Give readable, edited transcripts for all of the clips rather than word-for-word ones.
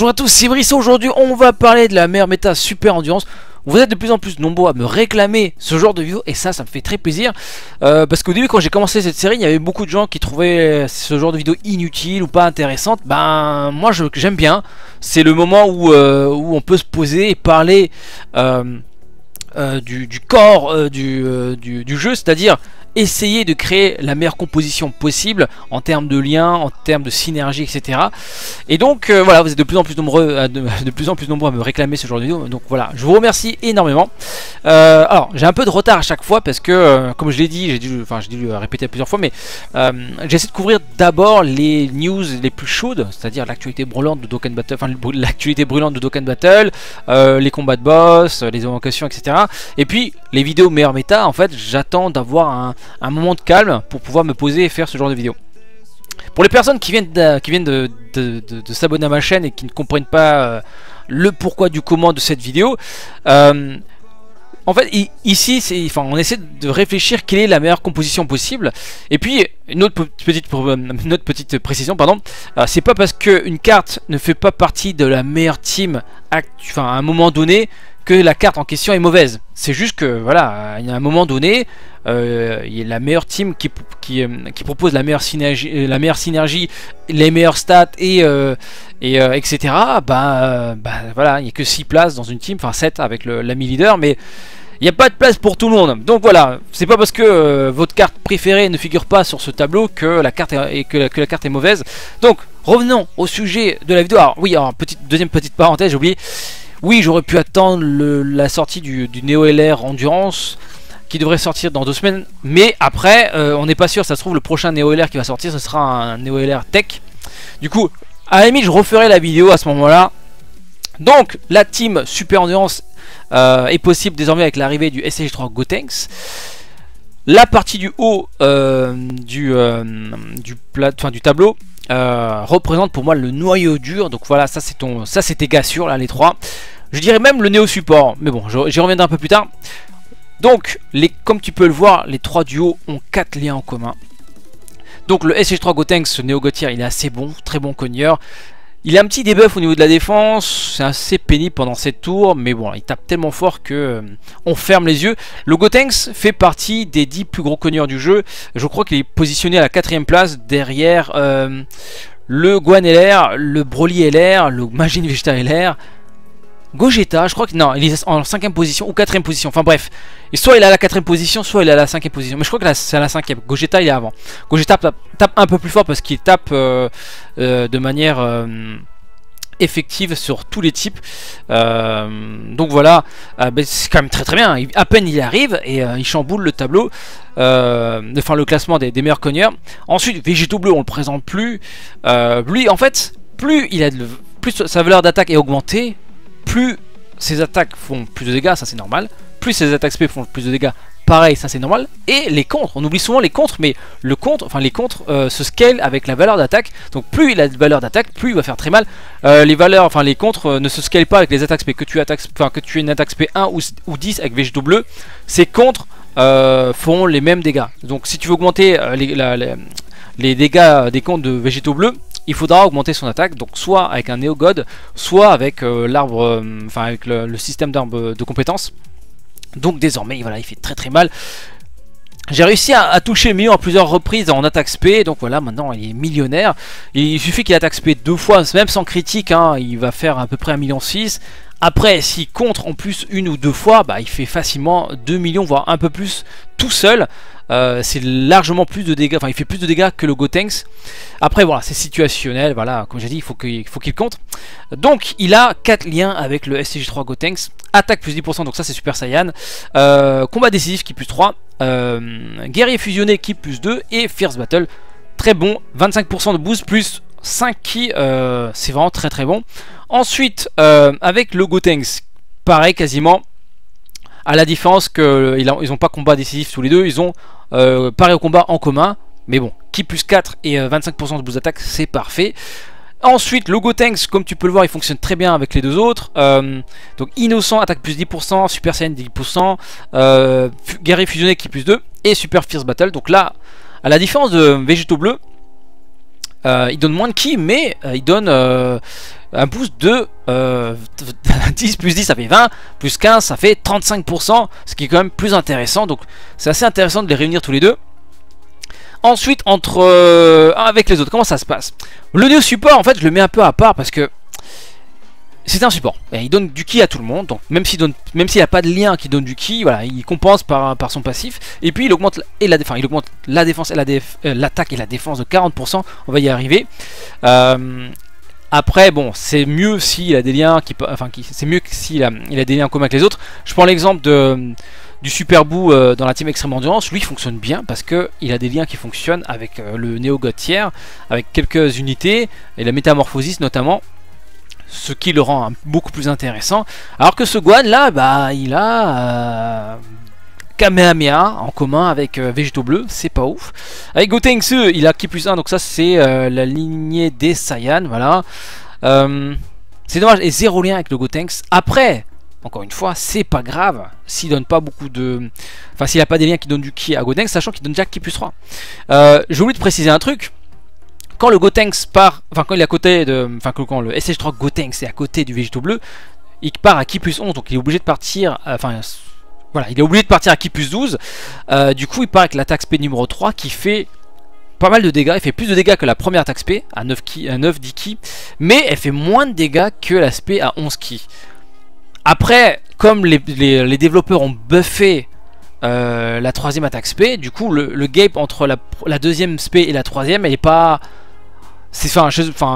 Bonjour à tous, c'est Brice. Aujourd'hui on va parler de la meilleure méta Super Endurance. Vous êtes de plus en plus nombreux à me réclamer ce genre de vidéo et ça me fait très plaisir parce qu'au début quand j'ai commencé cette série il y avait beaucoup de gens qui trouvaient ce genre de vidéo inutile ou pas intéressante. Ben moi j'aime bien, c'est le moment où on peut se poser et parler du corps du jeu, c'est-à-dire essayer de créer la meilleure composition possible en termes de liens, en termes de synergie, etc. Et donc voilà, vous êtes de plus en plus nombreux à me réclamer ce genre de vidéo. Donc voilà, je vous remercie énormément. Alors j'ai un peu de retard à chaque fois parce que comme je l'ai dit, j'ai dû le répéter plusieurs fois, mais j'essaie de couvrir d'abord les news les plus chaudes, c'est-à-dire l'actualité brûlante de Dokkan Battle, les combats de boss, les évocations, etc. Et puis les vidéos meilleure méta. En fait, j'attends d'avoir un moment de calme pour pouvoir me poser et faire ce genre de vidéo. Pour les personnes qui viennent de s'abonner à ma chaîne et qui ne comprennent pas le pourquoi du comment de cette vidéo, en fait ici on essaie de réfléchir quelle est la meilleure composition possible. Et puis une autre petite précision, pardon, c'est pas parce qu'une carte ne fait pas partie de la meilleure team à un moment donné que la carte en question est mauvaise. C'est juste que voilà, il y a un moment donné, il y a la meilleure team qui propose la meilleure synergie, les meilleures stats et etc. Bah voilà, il n'y a que 6 places dans une team, enfin 7 avec l'ami leader, mais il n'y a pas de place pour tout le monde. Donc voilà, c'est pas parce que votre carte préférée ne figure pas sur ce tableau que la carte est mauvaise. Donc revenons au sujet de la vidéo. Alors oui, deuxième petite parenthèse, j'ai oublié. Oui, j'aurais pu attendre la sortie du Neo LR Endurance qui devrait sortir dans 2 semaines. Mais après, on n'est pas sûr, ça se trouve le prochain Neo LR qui va sortir, ce sera un Neo LR Tech. Du coup, à la limite, je referai la vidéo à ce moment-là. Donc, la team Super Endurance est possible désormais avec l'arrivée du SSJ3 Gotenks. La partie du haut du tableau représente pour moi le noyau dur. Donc voilà, ça c'est tes gars sûrs là, les trois. Je dirais même le Neo support, mais bon, j'y reviendrai un peu plus tard. Donc comme tu peux le voir, les trois duos ont 4 liens en commun. Donc le SSJ3 Gotenks, Neo Gothier, il est assez bon, très bon cogneur. Il a un petit debuff au niveau de la défense, c'est assez pénible pendant 7 tours, mais bon, il tape tellement fort que on ferme les yeux. Le Gotenks fait partie des 10 plus gros cogneurs du jeu. Je crois qu'il est positionné à la 4ème place derrière le Gohan LR, le Broly LR, le Majin Vegeta LR, Gogeta, je crois que non, il est en 5ème position ou 4ème position, enfin bref. Et soit il est à la 4ème position, soit il est à la 5ème position, mais je crois que c'est à la 5ème, Gogeta il est avant. Gogeta tape un peu plus fort parce qu'il tape de manière effective sur tous les types. Donc voilà, c'est quand même très très bien, à peine il arrive et il chamboule le tableau, enfin le classement des meilleurs cogneurs. Ensuite Vegito Bleu on le présente plus, lui en fait, plus sa valeur d'attaque est augmentée, plus ses attaques font plus de dégâts, ça c'est normal. Plus ses attaques SP font plus de dégâts, pareil, ça c'est normal. Et les contres, on oublie souvent les contres, mais les contres se scale avec la valeur d'attaque. Donc plus il a de valeur d'attaque, plus il va faire très mal. Les contres ne se scalent pas avec les attaques SP. Que tu aies une attaque SP 1 ou 10 avec Vegito Bleu, ces contres font les mêmes dégâts. Donc si tu veux augmenter les dégâts des contres de Vegito Bleu, il faudra augmenter son attaque, donc soit avec un Neo God, soit avec le système d'arbre de compétences. Donc désormais, voilà, il fait très très mal. J'ai réussi à toucher Mio à plusieurs reprises en attaque SP, donc voilà, maintenant il est millionnaire. Il suffit qu'il attaque SP 2 fois, même sans critique, hein, il va faire à peu près 1,6 million. Après, s'il contre en plus 1 ou 2 fois, bah, il fait facilement 2 millions, voire un peu plus tout seul. C'est largement plus de dégâts, enfin il fait plus de dégâts que le Gotenks. Après voilà, c'est situationnel, voilà, comme j'ai dit, il faut qu'il compte. Donc il a 4 liens avec le SSJ3 Gotenks. Attaque plus 10%, donc ça c'est Super Saiyan. Combat décisif qui plus 3, guerrier fusionné qui plus 2 et Fierce Battle, très bon, 25% de boost plus 5 ki, c'est vraiment très très bon. Ensuite avec le Gotenks, pareil quasiment. À la différence qu'ils n'ont pas combat décisif tous les deux, ils ont pareil au combat en commun. Mais bon, qui plus 4 et 25% de boost d'attaque, c'est parfait. Ensuite, le Gotenks, comme tu peux le voir, il fonctionne très bien avec les deux autres. Donc innocent, attaque plus 10%, Super Saiyan 10%, guerrier fusionné qui plus 2 et Super Fierce Battle. Donc là, à la différence de Vegito Bleu, il donne moins de ki, mais il donne un boost de 10 plus 10 ça fait 20, plus 15 ça fait 35%, ce qui est quand même plus intéressant. Donc c'est assez intéressant de les réunir tous les deux. Ensuite, entre avec les autres, comment ça se passe? Le Neo support, en fait, je le mets un peu à part parce que c'est un support. Et il donne du ki à tout le monde. Donc même s'il n'y a pas de lien qui donne du ki, voilà, il compense par son passif. Et puis il augmente la défense et l'attaque et la défense de 40%. On va y arriver. Après, bon, c'est mieux s'il a des liens qui, c'est mieux s'il a des liens communs avec les autres. Je prends l'exemple du Super Boo dans la team Extrême Endurance. Lui, il fonctionne bien parce qu'il a des liens qui fonctionnent avec le Neo Gothier, avec quelques unités et la métamorphosis notamment, ce qui le rend beaucoup plus intéressant. Alors que ce Gohan là, bah, il a Kamehameha en commun avec Vegito Bleu, c'est pas ouf. Avec Gotenks, il a Ki plus 1, donc ça c'est la lignée des Saiyans, voilà. C'est dommage, et zéro lien avec le Gotenks. Après, encore une fois, c'est pas grave s'il donne pas beaucoup de... Enfin, s'il a pas des liens qui donnent du Ki à Gotenks, sachant qu'il donne déjà Ki plus 3. J'ai oublié de préciser un truc. Quand le Gotenks part... Enfin, quand il est à côté de... Enfin, quand le SSJ3 Gotenks est à côté du Vegito Bleu, il part à Ki plus 11, donc il est obligé de partir... Enfin... Voilà, il est obligé de partir à Ki plus 12, du coup il part avec l'attaque SP numéro 3 qui fait pas mal de dégâts, il fait plus de dégâts que la première attaque SP à 9-10 Ki, mais elle fait moins de dégâts que l'aspect à 11 Ki. Après, comme les développeurs ont buffé la troisième attaque SP, du coup le gap entre la deuxième SP et la troisième, elle est pas...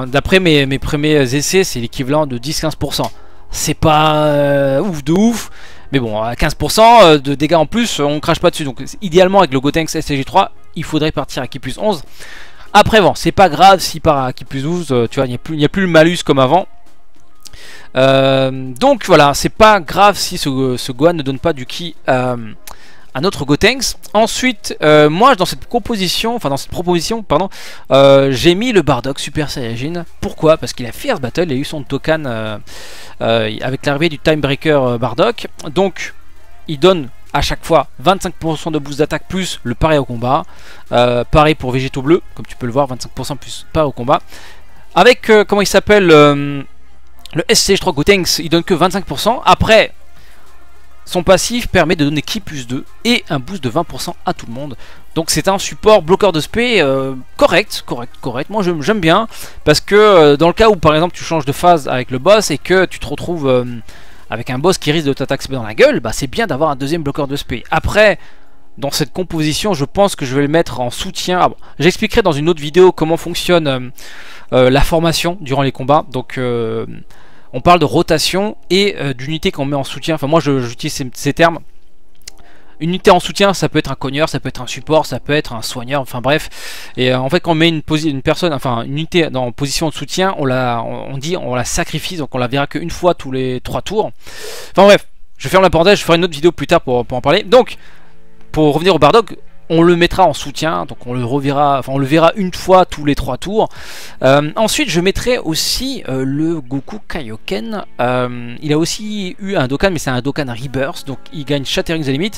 D'après mes premiers essais, c'est l'équivalent de 10-15%. C'est pas ouf de ouf. Mais bon, à 15% de dégâts en plus, on crache pas dessus. Donc idéalement avec le Gotenks SSJ3, il faudrait partir à Ki plus 11. Après bon, c'est pas grave s'il part à Ki plus 12, tu vois, il n'y a plus le malus comme avant. Donc voilà, c'est pas grave si ce Gohan ne donne pas du Ki à notre Gotenks. Ensuite, moi dans cette composition, pardon, j'ai mis le Bardock Super Saiyan. Pourquoi? Parce qu'il a fait ce battle, il a eu son Dokkan avec l'arrivée du Time Breaker Bardock. Donc il donne à chaque fois 25% de boost d'attaque plus le paré au combat. Pareil pour Vegito Bleu, comme tu peux le voir, 25% plus paré au combat. Avec comment il s'appelle, le SSJ3 Gotenks, il donne que 25%. Après, son passif permet de donner Ki plus 2 et un boost de 20% à tout le monde. Donc c'est un support bloqueur de SP correct. Moi j'aime bien parce que dans le cas où par exemple tu changes de phase avec le boss et que tu te retrouves avec un boss qui risque de t'attaquer dans la gueule, bah, c'est bien d'avoir un deuxième bloqueur de SP. Après, dans cette composition, je pense que je vais le mettre en soutien. Ah bon, j'expliquerai dans une autre vidéo comment fonctionne la formation durant les combats. Donc... on parle de rotation et d'unité qu'on met en soutien. Enfin moi j'utilise ces termes. Une unité en soutien, ça peut être un cogneur, ça peut être un support, ça peut être un soigneur, enfin bref. Et en fait quand on met une unité en position de soutien, on la sacrifie, donc on la verra qu'une fois tous les 3 tours. Enfin bref, je ferme la parenthèse, je ferai une autre vidéo plus tard pour en parler. Donc pour revenir au Bardock, on le mettra en soutien, donc on le verra une fois tous les 3 tours. Ensuite, je mettrai aussi le Goku Kaioken. Il a aussi eu un Dokkan, mais c'est un Dokkan Rebirth, donc il gagne Shattering the Limit.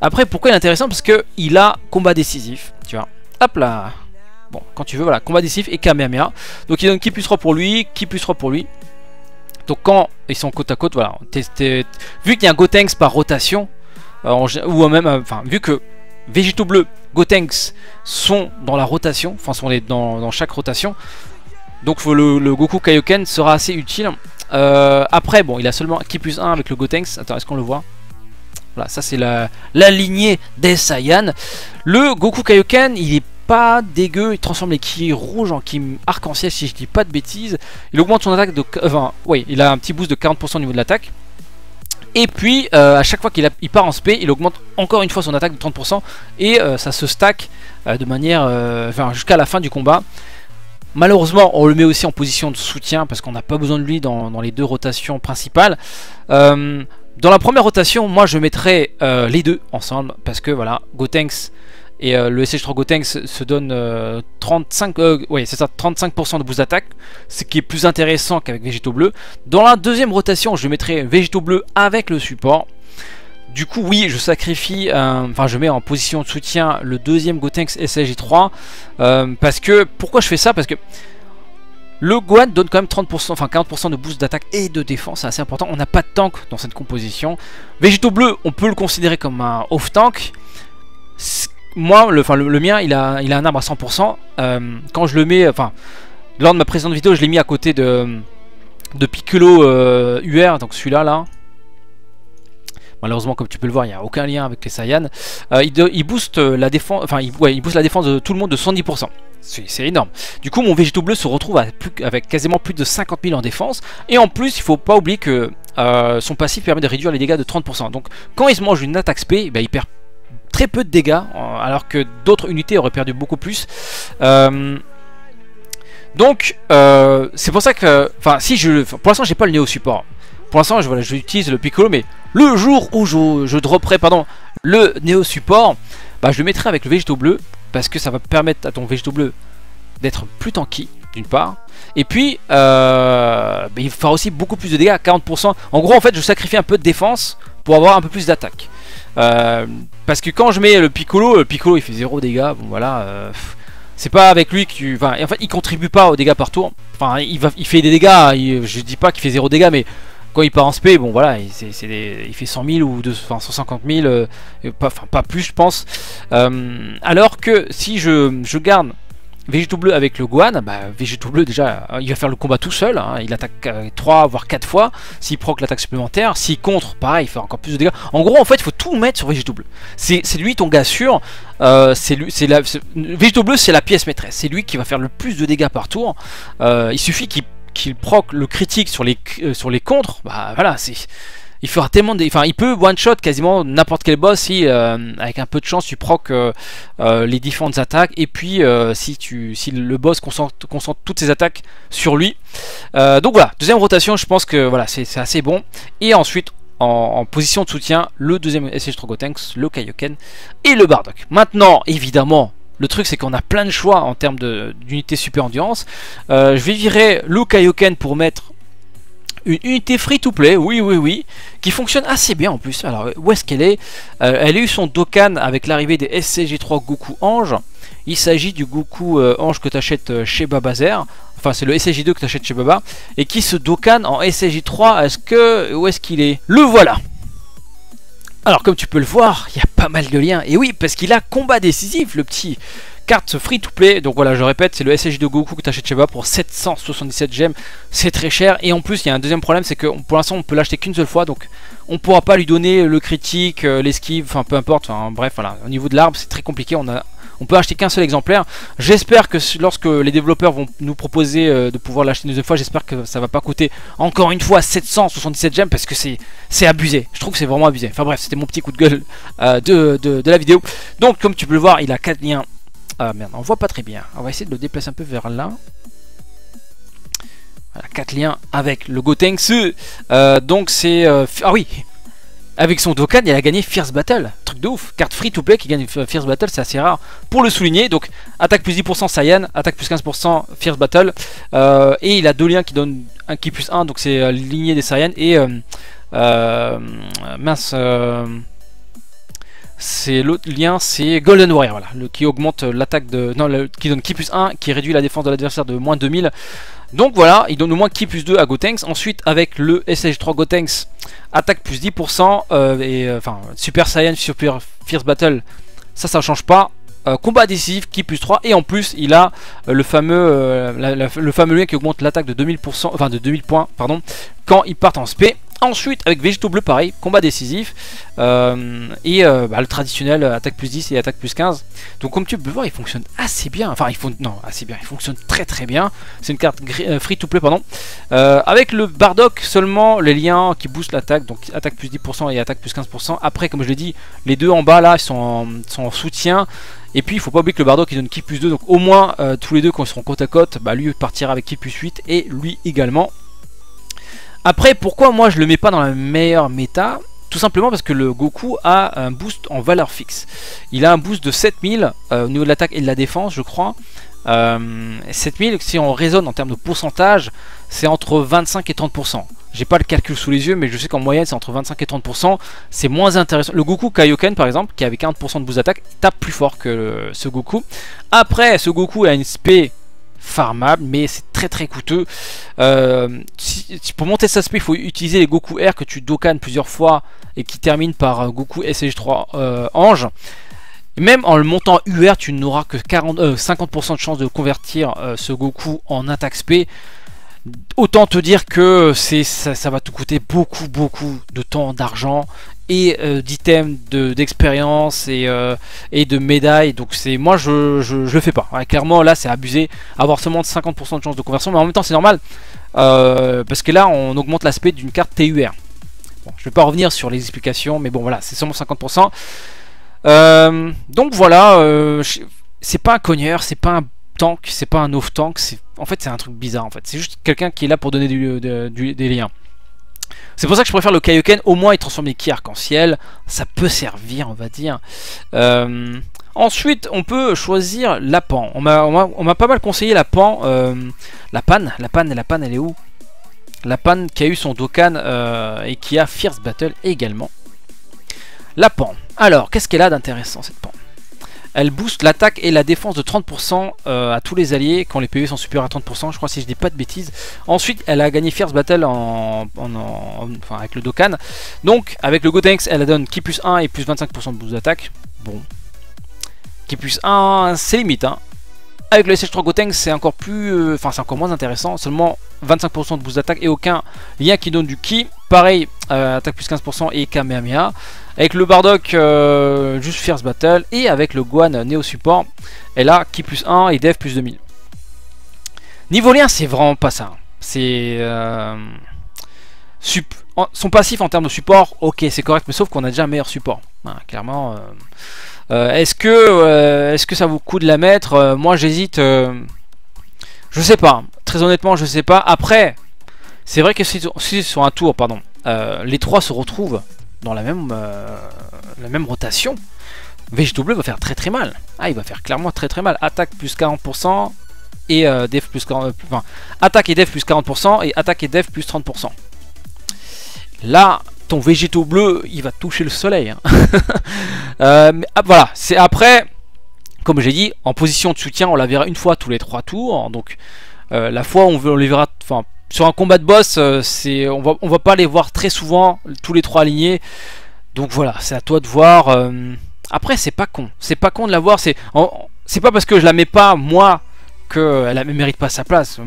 Après, pourquoi il est intéressant? Parce qu'il a combat décisif, tu vois. Hop là. Bon, quand tu veux, voilà, combat décisif et Kamehameha. Donc il donne Ki plus 3 pour lui, Ki plus 3 pour lui. Donc quand ils sont côte à côte, voilà. Vu qu'il y a un Gotenks par rotation, ou même, enfin, vu que Vegito Bleu, Gotenks sont dans la rotation, enfin sont dans chaque rotation. Donc le Goku Kaioken sera assez utile. Après bon, il a seulement Ki plus 1 avec le Gotenks. Attends, est-ce qu'on le voit? Voilà, ça c'est la lignée des Saiyans. Le Goku Kaioken, il est pas dégueu, il transforme les Ki rouges en Ki arc-en-ciel si je dis pas de bêtises. Il augmente son attaque de... Enfin, oui, il a un petit boost de 40% au niveau de l'attaque. Et puis à chaque fois qu'il part en SP, il augmente encore une fois son attaque de 30% et ça se stack de manière jusqu'à la fin du combat. Malheureusement, on le met aussi en position de soutien parce qu'on n'a pas besoin de lui dans les deux rotations principales. Dans la première rotation, moi je mettrai les deux ensemble parce que voilà, Gotenks et le SSJ3 Gotenks se donne 35% de boost d'attaque, ce qui est plus intéressant qu'avec Vegito Bleu. Dans la deuxième rotation, je mettrai Vegito Bleu avec le support. Du coup, oui, je sacrifie, je mets en position de soutien le deuxième Gotenks SSJ3. Pourquoi je fais ça? Parce que Le Gohan donne quand même 30%, enfin 40% de boost d'attaque et de défense, c'est assez important. On n'a pas de tank dans cette composition. Vegito Bleu, on peut le considérer comme un off-tank. Moi, le mien, il a un arbre à 100%. Quand je le mets, enfin, lors de ma précédente vidéo, je l'ai mis à côté de Piccolo UR, donc celui-là, là. Malheureusement, comme tu peux le voir, il n'y a aucun lien avec les Saiyans. Il booste la défense, enfin, il booste la défense de tout le monde de 110%. C'est énorme. Du coup, mon Vegito Bleu se retrouve avec quasiment plus de 50 000 en défense. Et en plus, il ne faut pas oublier que son passif permet de réduire les dégâts de 30%. Donc, quand il se mange une attaque spé, ben, il perd très peu de dégâts, alors que d'autres unités auraient perdu beaucoup plus. Donc, c'est pour ça que... Enfin, si je... Pour l'instant, j'ai pas le Neo support. Pour l'instant, j'utilise le Piccolo, mais le jour où je dropperai, pardon, le Neo support, bah, je le mettrai avec le Vegito Bleu, parce que ça va permettre à ton Vegito Bleu d'être plus tanky, d'une part, et puis bah, il fera aussi beaucoup plus de dégâts, 40%. En gros, en fait, je sacrifie un peu de défense pour avoir un peu plus d'attaque. Parce que quand je mets le Piccolo il fait 0 dégâts, bon voilà... c'est pas avec lui que tu... Enfin, en fait, il contribue pas aux dégâts par tour. Enfin, il fait des dégâts, je dis pas qu'il fait 0 dégâts, mais... Quand il part en spé, bon voilà, il fait 100 000 ou 150 000, enfin pas plus je pense. Alors que si je garde Vegito Bleu avec le Gohan, bah, Vegito Bleu déjà, il va faire le combat tout seul, hein, il attaque 3 voire 4 fois, s'il proc l'attaque supplémentaire, s'il contre, pareil, il fait encore plus de dégâts. En gros, en fait, il faut tout mettre sur Vegito Bleu. C'est lui ton gars sûr, Vegito Bleu c'est la pièce maîtresse, c'est lui qui va faire le plus de dégâts par tour, il suffit qu'il proc le critique sur les contres, bah voilà, il fera tellement des... Enfin, il peut one-shot quasiment n'importe quel boss si, avec un peu de chance, tu proc les différentes attaques, et puis si le boss concentre toutes ses attaques sur lui. Donc voilà, deuxième rotation, je pense que voilà, c'est assez bon. Et ensuite, en position de soutien, le deuxième SSJ3 Gotenks, le Kaioken et le Bardock. Maintenant, évidemment... Le truc c'est qu'on a plein de choix en termes d'unité super endurance. Je vais virer le Kaioken pour mettre une unité free to play, oui, qui fonctionne assez bien en plus. Alors où est-ce qu'elle est, elle a eu son Dokkan avec l'arrivée des SSJ3 Goku Ange. Il s'agit du Goku Ange que tu achètes chez Babazer. Enfin c'est le SSJ2 que tu achètes chez Baba. Et qui se Dokkan en SSJ3, où est-ce qu'il est? Le voilà. Alors comme tu peux le voir, il y a pas mal de liens, et oui parce qu'il a combat décisif le petit, carte free to play, donc voilà je répète c'est le SSJ de Goku que tu achètes chez Baba pour 777 gemmes, c'est très cher, et en plus il y a un deuxième problème c'est que pour l'instant on peut l'acheter qu'une seule fois, donc on pourra pas lui donner le critique, l'esquive, enfin peu importe, enfin, bref voilà, au niveau de l'arbre c'est très compliqué, on peut acheter qu'un seul exemplaire. J'espère que lorsque les développeurs vont nous proposer de pouvoir l'acheter une deuxième fois, j'espère que ça va pas coûter encore une fois 777 gemmes parce que c'est abusé. Je trouve que c'est vraiment abusé. Enfin bref, c'était mon petit coup de gueule de la vidéo. Donc comme tu peux le voir, il a 4 liens. Ah merde, on voit pas très bien. On va essayer de le déplacer un peu vers là. Voilà, 4 liens avec le Gotenks. Donc c'est... ah oui, avec son Dokkan, il a gagné Fierce Battle. Truc de ouf. Carte free to play qui gagne Fierce Battle, c'est assez rare pour le souligner. Donc, attaque plus 10% Saiyan, attaque plus 15% Fierce Battle. Et il a deux liens qui donnent un qui plus 1, donc c'est lignée des Saiyans. Et mince, c'est l'autre lien, c'est Golden Warrior, voilà, qui augmente l'attaque de. Non, qui donne qui plus 1, qui réduit la défense de l'adversaire de moins 2000. Donc voilà, il donne au moins qui plus 2 à Gotenks. Ensuite, avec le SSJ3 Gotenks, attaque plus 10%, enfin, Super Saiyan, Super Fierce Battle, ça change pas. Combat décisif, qui plus 3, et en plus, il a le fameux lien qui augmente l'attaque de 2000%, enfin de 2000 points, pardon, quand ils partent en SP. Ensuite, avec Vegito Bleu, pareil, combat décisif, et le traditionnel, attaque plus 10 et attaque plus 15. Donc comme tu peux le voir, il fonctionne assez bien, enfin, il fonctionne très très bien. C'est une carte free to play, pardon. Avec le Bardock, seulement les liens qui boostent l'attaque, donc attaque plus 10% et attaque plus 15%. Après, comme je l'ai dit, les deux en bas, là, sont en soutien. Et puis il faut pas oublier que le Bardock il donne ki plus 2, donc au moins tous les deux quand ils seront côte à côte, bah, lui partira avec ki plus 8 et lui également. Après, pourquoi moi je le mets pas dans la meilleure méta? Tout simplement parce que le Goku a un boost en valeur fixe. Il a un boost de 7000 au niveau de l'attaque et de la défense, je crois. 7000, si on raisonne en termes de pourcentage, c'est entre 25 et 30%. J'ai pas le calcul sous les yeux, mais je sais qu'en moyenne c'est entre 25 et 30%. C'est moins intéressant. Le Goku Kaioken par exemple, qui avait 40% de boost d'attaque, tape plus fort que ce Goku. Après, ce Goku a une spé farmable, mais c'est très très coûteux. Pour monter sa SP, il faut utiliser les Goku R que tu Dokkan plusieurs fois et qui terminent par Goku SSJ3 Ange. Même en le montant UR, tu n'auras que 50% de chance de convertir ce Goku en attaque SP. Autant te dire que ça va te coûter beaucoup, beaucoup de temps, d'argent et d'items, d'expérience et de médailles. Donc moi, je le fais pas. Ouais, clairement, là, c'est abusé. Avoir seulement 50% de chance de conversion. Mais en même temps, c'est normal. Parce que là, on augmente l'aspect d'une carte TUR. Bon, je ne vais pas revenir sur les explications. Mais bon, voilà, c'est seulement 50%. Donc voilà, c'est pas un cogneur, c'est pas un tank, c'est pas un off-tank, en fait c'est un truc bizarre en fait, c'est juste quelqu'un qui est là pour donner des liens. C'est pour ça que je préfère le Kaioken, au moins il transforme les ki arc-en-ciel, ça peut servir on va dire. Ensuite on peut choisir la Pan, on m'a pas mal conseillé la Pan, la Pan elle est où? La Pan qui a eu son Dokkan et qui a Fierce Battle également. La Pan. Alors, qu'est-ce qu'elle a d'intéressant cette Pan? Elle booste l'attaque et la défense de 30% à tous les alliés quand les PV sont supérieurs à 30%, je crois si je dis pas de bêtises. Ensuite, elle a gagné Fierce Battle enfin, avec le Dokkan. Donc, avec le Gotenks, elle donne Ki plus 1 et plus 25% de boost d'attaque. Bon. Ki plus 1, c'est limite. Hein. Avec le SSJ3 Gotenks, c'est encore plus... Enfin, c'est encore moins intéressant. Seulement 25% de boost d'attaque et aucun lien qui donne du Ki. Pareil, attaque plus 15% et Kamehameha. Avec le Bardock, juste Fierce Battle. Et avec le Gohan Neo support, elle a Ki plus 1 et Dev plus 2000. Niveau lien, c'est vraiment pas ça. C'est... son passif en termes de support, ok, c'est correct. Mais sauf qu'on a déjà un meilleur support. Hein, clairement... Est-ce que ça vous coûte de la mettre? Moi j'hésite, je sais pas, très honnêtement je sais pas. Après, c'est vrai que si sur un tour, pardon, les trois se retrouvent dans la même rotation, Vegito Bleu va faire très très mal. Ah, il va faire clairement très très mal. Attaque plus 40% et def plus 40%, enfin, attaque et def plus 40% et attaque et def plus 30%. Là, ton Vegito Bleu, il va toucher le soleil. Hein. Mais, voilà, c'est après, comme j'ai dit, en position de soutien, on la verra une fois tous les 3 tours. Donc, la fois où on les verra, enfin, sur un combat de boss, on va pas les voir très souvent, tous les 3 alignés. Donc voilà, c'est à toi de voir. Après, c'est pas con de la voir. C'est pas parce que je la mets pas moi qu'elle ne mérite pas sa place.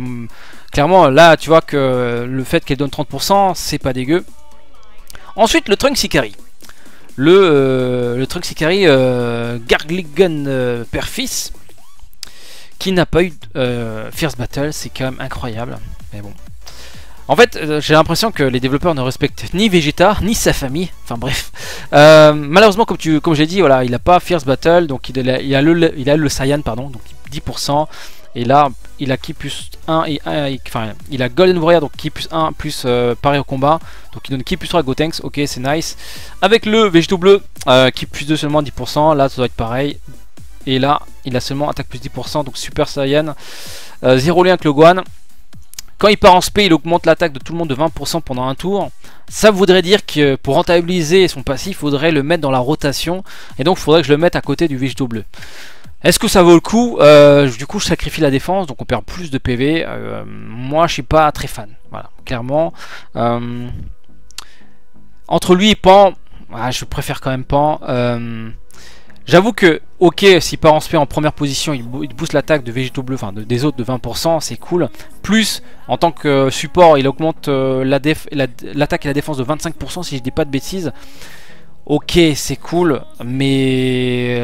Clairement, là, tu vois que le fait qu'elle donne 30%, c'est pas dégueu. Ensuite, le Trunks Ikari. Le Trunks Ikari Gargligan Père-Fils, qui n'a pas eu Fierce Battle, c'est quand même incroyable. Mais bon. En fait, j'ai l'impression que les développeurs ne respectent ni Vegeta, ni sa famille. Enfin bref. Malheureusement, comme j'ai dit, voilà, il n'a pas Fierce Battle, donc il a le Saiyan, pardon, donc 10%. Et là, il a Ki plus 1 et 1, enfin, il a Golden Warrior, donc Ki plus 1 plus pareil au combat. Donc il donne Ki plus 3 à Gotenks, ok, c'est nice. Avec le Vegito Bleu, Ki plus 2 seulement 10%, là ça doit être pareil. Et là, il a seulement attaque plus 10%, donc Super Saiyan. Zéro lien avec le Gohan. Quand il part en SP, il augmente l'attaque de tout le monde de 20% pendant un tour. Ça voudrait dire que pour rentabiliser son passif, il faudrait le mettre dans la rotation. Et donc il faudrait que je le mette à côté du Vegito Bleu. Est-ce que ça vaut le coup? Du coup, je sacrifie la défense, donc on perd plus de PV. Moi, je suis pas très fan, voilà, clairement. Entre lui et Pan, ah, je préfère quand même Pan. J'avoue que, ok, s'il part en SP en première position, il booste l'attaque de Vegito Bleu, enfin des autres de 20%, c'est cool. Plus, en tant que support, il augmente l'attaque et la défense de 25%, si je dis pas de bêtises. Ok, c'est cool, mais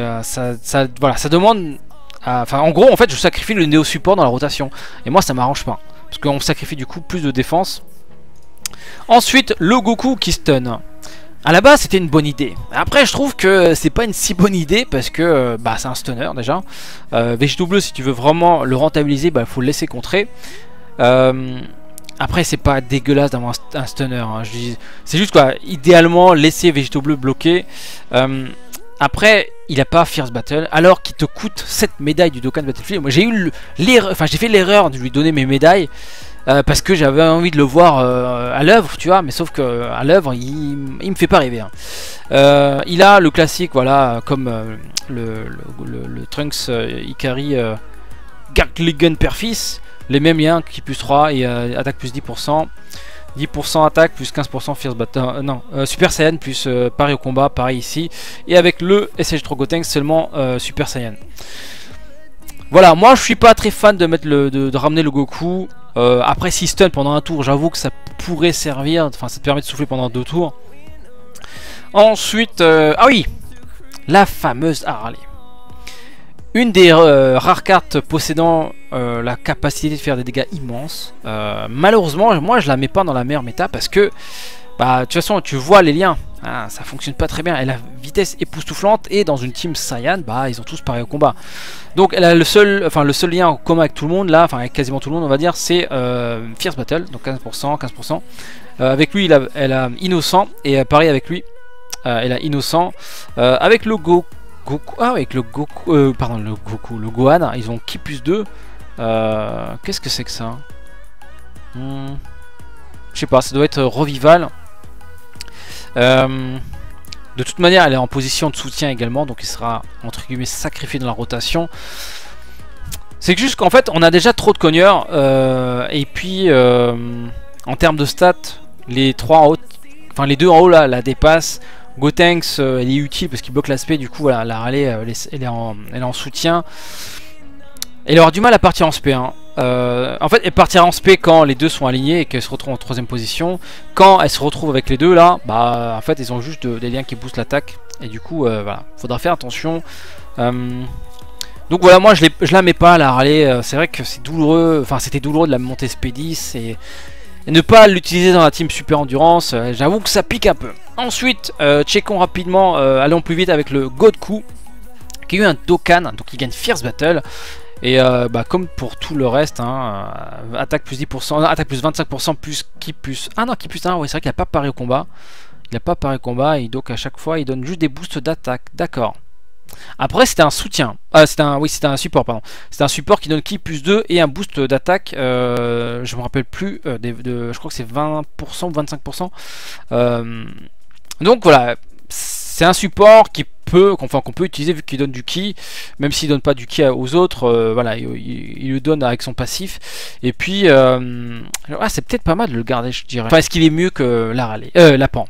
voilà, ça demande... Enfin, en gros, en fait, je sacrifie le Neo support dans la rotation. Et moi, ça m'arrange pas. Parce qu'on sacrifie du coup plus de défense. Ensuite, le Goku qui stun. À la base, c'était une bonne idée. Après, je trouve que c'est pas une si bonne idée parce que bah, c'est un stunner déjà. Vegito Bleu, si tu veux vraiment le rentabiliser, il faut le laisser contrer. Après, c'est pas dégueulasse d'avoir un stunner. Hein. C'est juste quoi, idéalement, laisser Vegito Bleu bloqué. Après, il a pas Fierce Battle, alors qu'il te coûte 7 médailles du Dokkan Battlefield. Moi, j'ai fait l'erreur de lui donner mes médailles parce que j'avais envie de le voir à l'œuvre, tu vois. Mais sauf que à l'œuvre, il me fait pas rêver. Hein. Il a le classique, voilà, comme le Trunks Ikari les guns père-fils, les mêmes liens qui plus 3 et attaque plus 10%. 10% attaque plus 15% Fierce Battle, Super Saiyan plus pari au combat, pareil ici. Et avec le SSJ3 Gotenks seulement Super Saiyan. Voilà, moi je suis pas très fan de mettre de ramener le Goku. Après si stun pendant un tour, j'avoue que ça pourrait servir, enfin ça te permet de souffler pendant 2 tours. Ensuite, ah oui, la fameuse Harley. Une des rares cartes possédant la capacité de faire des dégâts immenses. Malheureusement, moi je la mets pas dans la meilleure méta parce que, bah, de toute façon, tu vois les liens, hein, ça fonctionne pas très bien. Elle a vitesse époustouflante et dans une team Saiyan, bah, ils ont tous pareil au combat. Donc, elle a le seul lien en commun avec tout le monde, là, enfin, avec quasiment tout le monde, on va dire, c'est Fierce Battle, donc 15%, 15%. Avec lui, elle a Innocent et pareil avec lui, elle a Innocent. Avec le Go. le Gohan, ils ont qui plus 2. Qu'est-ce que c'est que ça? Je sais pas, ça doit être Revival. De toute manière, elle est en position de soutien également, donc il sera entre guillemets sacrifié dans la rotation. C'est juste qu'en fait, on a déjà trop de cogneurs. Et puis, en termes de stats, les 3 en haut, enfin les 2 en haut là, la dépassent. Gotenks, elle est utile parce qu'il bloque l'aspect, du coup voilà, la Harley elle est en soutien. Elle aura du mal à partir en SP, hein. En fait elle partira en SP quand les deux sont alignés et qu'elle se retrouve en 3ème position. Quand elle se retrouve avec les deux là, bah en fait ils ont juste des liens qui boostent l'attaque. Et du coup voilà, faudra faire attention. Donc voilà, moi je la mets pas la Harley, c'est vrai que c'est douloureux, enfin c'était douloureux de la monter SP10 et ne pas l'utiliser dans la team Super Endurance, j'avoue que ça pique un peu. Ensuite, checkons rapidement, allons plus vite avec le Goku qui a eu un Dokkan, donc il gagne Fierce Battle. Et bah, comme pour tout le reste, hein, attaque plus 10%, attaque plus 25%, plus qui plus... Ah non, qui plus 1, oui c'est vrai qu'il n'a pas paré au combat. Il n'a pas paré au combat et donc à chaque fois il donne juste des boosts d'attaque, d'accord. Après c'était un soutien, oui c'était un support pardon, c'était un support qui donne ki plus 2 et un boost d'attaque, je me rappelle plus, je crois que c'est 20% ou 25%, donc voilà, c'est un support qui peut, enfin, qu'on peut utiliser vu qu'il donne du ki, même s'il donne pas du ki aux autres, voilà, il le donne avec son passif, et puis, ah, c'est peut-être pas mal de le garder je dirais, enfin est-ce qu'il est mieux que la Pan.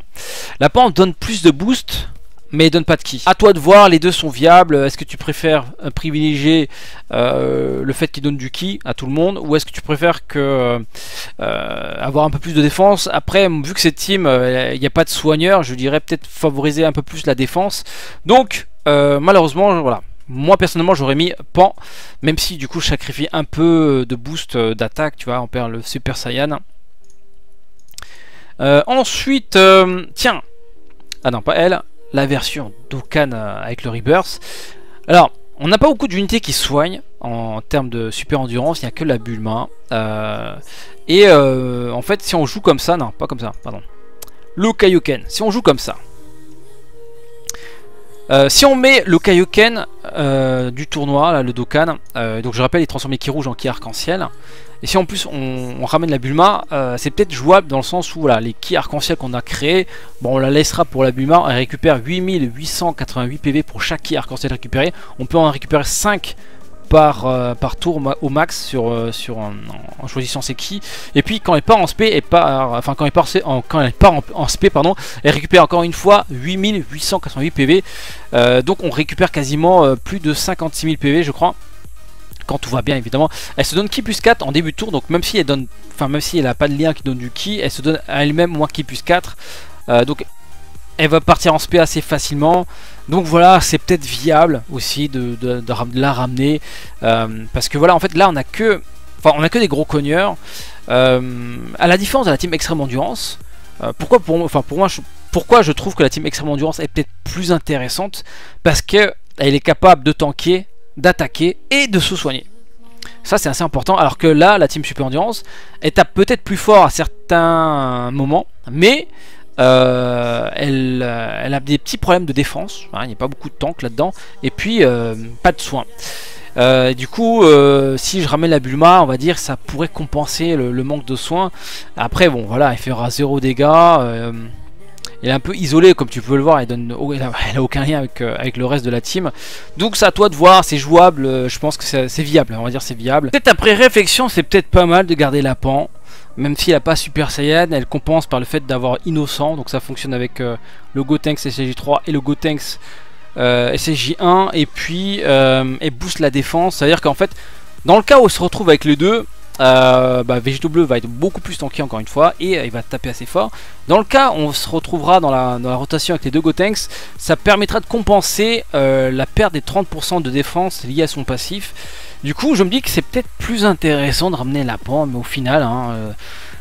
La Pan donne plus de boost, mais donne pas de ki. A toi de voir, les deux sont viables. Est-ce que tu préfères privilégier le fait qu'il donne du ki à tout le monde, ou est-ce que tu préfères que avoir un peu plus de défense? Après, vu que cette team, il n'y a pas de soigneur, je dirais peut-être favoriser un peu plus la défense. Donc, malheureusement, voilà. Moi personnellement j'aurais mis Pan, même si du coup je sacrifie un peu de boost d'attaque, tu vois, on perd le Super Saiyan. Ensuite, tiens, ah non pas elle, la version Dokkan avec le Rebirth. Alors, on n'a pas beaucoup d'unités qui soignent en termes de super endurance, il n'y a que la Bulma. En fait, si on joue comme ça, non, pas comme ça, pardon. Le Kaioken, si on joue comme ça. Si on met le Kaioken du tournoi, là, le Dokkan, donc je rappelle, il transforme les ki rouges en ki arc-en-ciel. Et si en plus on ramène la Bulma, c'est peut-être jouable dans le sens où voilà, les ki arc-en-ciel qu'on a créés, bon, on la laissera pour la Bulma, elle récupère 8888 PV pour chaque ki arc-en-ciel récupéré. On peut en récupérer 5 par tour au max en choisissant ses ki. Et puis quand elle part en SP, quand elle part en SP, elle récupère encore une fois 8888 PV. Donc on récupère quasiment plus de 56 000 PV je crois. Quand tout va bien évidemment, elle se donne ki plus 4 en début de tour, donc même si elle donne, enfin même si elle n'a pas de lien qui donne du ki, elle se donne à elle-même moins ki plus 4, donc elle va partir en SP assez facilement. Donc voilà, c'est peut-être viable aussi de la ramener, parce que voilà, en fait là on a que, enfin on a que des gros cogneurs, à la différence de la team Extrême Endurance. Pourquoi je trouve que la team Extrême Endurance est peut-être plus intéressante, parce qu'elle est capable de tanker, d'attaquer et de se soigner. Ça c'est assez important, alors que là la team Super Endurance elle tape peut-être plus fort à certains moments, mais elle a des petits problèmes de défense, hein, il n'y a pas beaucoup de tank là-dedans, et puis pas de soins. Du coup si je ramène la Bulma, on va dire ça pourrait compenser le manque de soins. Après bon voilà, elle fera 0 dégâts, il est un peu isolé comme tu peux le voir, il n'a aucun lien avec, avec le reste de la team. Donc c'est à toi de voir, c'est jouable, je pense que c'est viable, on va dire c'est viable. Peut-être après réflexion, c'est peut-être pas mal de garder la Pan. Même s'il n'a pas Super Saiyan, elle compense par le fait d'avoir Innocent. Donc ça fonctionne avec le Gotenks SSJ3 et le Gotenks SSJ1. Et puis elle booste la défense. C'est-à-dire qu'en fait, dans le cas où on se retrouve avec les deux, Vegito Bleu va être beaucoup plus tanky encore une fois. Et il va taper assez fort. Dans le cas où on se retrouvera dans la rotation avec les deux Gotenks, ça permettra de compenser la perte des 30% de défense liée à son passif. Du coup, je me dis que c'est peut-être plus intéressant de ramener la Pan, mais au final, hein,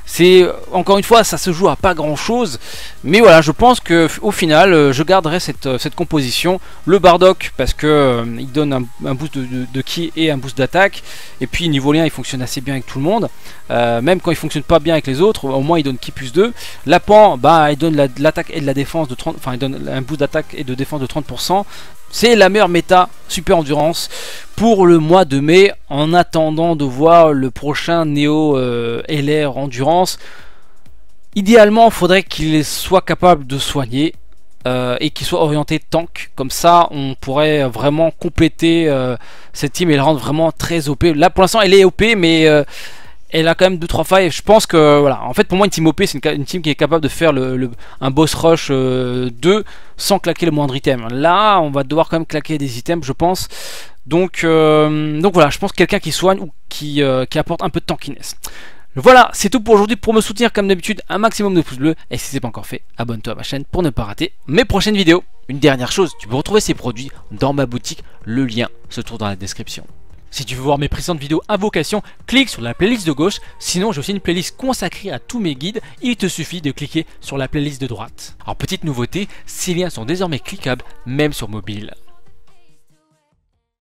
c'est encore une fois, ça se joue à pas grand-chose. Mais voilà, je pense que au final, je garderai cette composition. Le Bardock, parce que il donne un boost de ki et un boost d'attaque. Et puis niveau lien, il fonctionne assez bien avec tout le monde. Même quand il fonctionne pas bien avec les autres, au moins il donne ki plus 2. La Pan, bah, elle donne de l'attaque et de la défense de 30. Enfin, elle donne un boost d'attaque et de défense de 30%. C'est la meilleure méta Super Endurance pour le mois de mai. En attendant de voir le prochain Neo LR Endurance, idéalement, faudrait qu'il soit capable de soigner et qu'il soit orienté tank. Comme ça, on pourrait vraiment compléter cette team et la rendre vraiment très OP. Là, pour l'instant, elle est OP, mais elle a quand même 2-3 failles. Je pense que voilà. En fait, pour moi, une team OP, c'est une team qui est capable de faire un boss rush 2 sans claquer le moindre item. Là, on va devoir quand même claquer des items, je pense. Donc voilà, je pense que quelqu'un qui soigne ou qui apporte un peu de tankiness. Voilà, c'est tout pour aujourd'hui. Pour me soutenir, comme d'habitude, un maximum de pouces bleus. Et si ce n'est pas encore fait, abonne-toi à ma chaîne pour ne pas rater mes prochaines vidéos. Une dernière chose, tu peux retrouver ces produits dans ma boutique. Le lien se trouve dans la description. Si tu veux voir mes précédentes vidéos à vocation, clique sur la playlist de gauche. Sinon, j'ai aussi une playlist consacrée à tous mes guides. Il te suffit de cliquer sur la playlist de droite. Alors, petite nouveauté, ces liens sont désormais cliquables, même sur mobile.